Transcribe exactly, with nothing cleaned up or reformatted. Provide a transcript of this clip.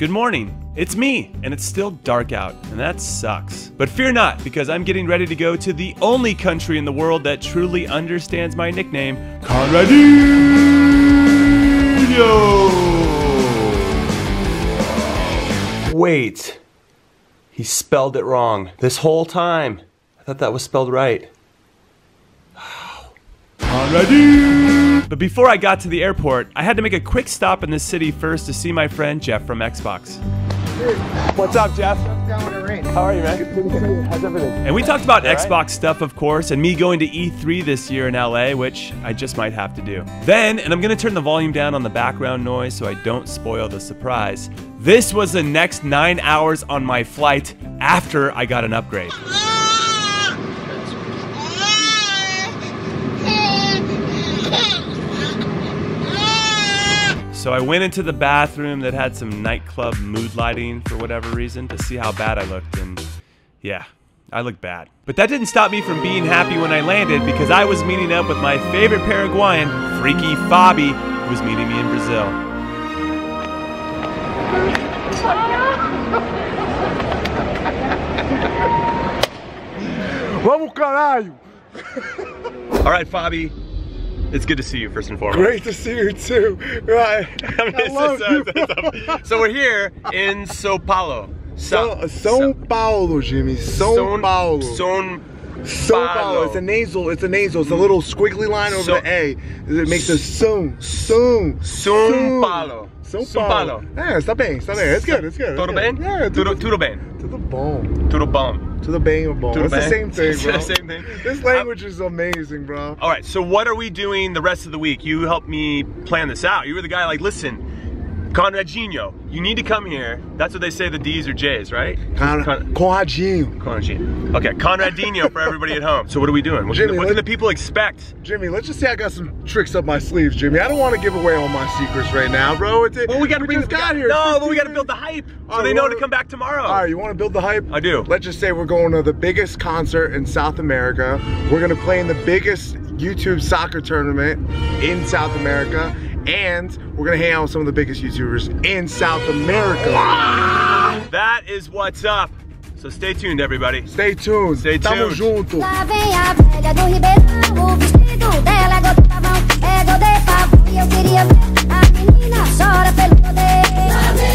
Good morning, it's me, and it's still dark out, and that sucks. But fear not, because I'm getting ready to go to the only country in the world that truly understands my nickname, Conradinho! Wait, he spelled it wrong this whole time. I thought that was spelled right. But before I got to the airport, I had to make a quick stop in the city first to see my friend Jeff from Xbox. What's up, Jeff? How are you, man? How's everything? And we talked about Xbox stuff, of course, and me going to E three this year in L A, which I just might have to do. Then, and I'm gonna turn the volume down on the background noise so I don't spoil the surprise, this was the next nine hours on my flight after I got an upgrade. So I went into the bathroom that had some nightclub mood lighting for whatever reason to see how bad I looked, and yeah, I looked bad. But that didn't stop me from being happy when I landed, because I was meeting up with my favorite Paraguayan, Freaky Fabi, who was meeting me in Brazil. Vamos, caralho! All right, Fabi. It's good to see you, first and foremost. Great to see you too. Right. I mean, I love you. Up. So we're here in Sao Paulo. Sa Sao, Sao Paulo, Jimmy. Sao, Sao Paulo. Sao Sao Paulo. It's a nasal. It's a nasal. It's a little squiggly line over so, the A. It makes a so. So. Sao Paulo. Sao Paulo. Yeah, está bem, está bem. It's good. It's good. Tudo bem? Yeah. Tudo tudo bem. Tudo bom. Tudo bom. To the bang of ball. It's the same thing, bro. The same thing. This language um, is amazing, bro. All right, so what are we doing the rest of the week? You helped me plan this out. You were the guy like, listen, Conradinho, you need to come here. That's what they say, the D's or J's, right? Con Con Conradinho. Conradinho. Okay, Conradinho for everybody at home. So what are we doing? What, Jimmy, can, what can the people expect? Jimmy, let's just say I got some tricks up my sleeves, Jimmy. I don't want to give away all my secrets right now, bro. It's, well, we got to bring just got here. No, but we got to build the hype. So oh, they know to come back tomorrow. All right, you want to build the hype? I do. Let's just say we're going to the biggest concert in South America. We're going to play in the biggest YouTube soccer tournament in South America. And we're going to hang out with some of the biggest YouTubers in South America. Ah! That is what's up. So stay tuned, everybody. Stay tuned. Stay tuned. Tamo junto.